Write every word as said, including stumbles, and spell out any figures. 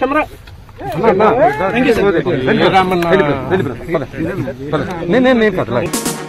Camera, thank you, sir.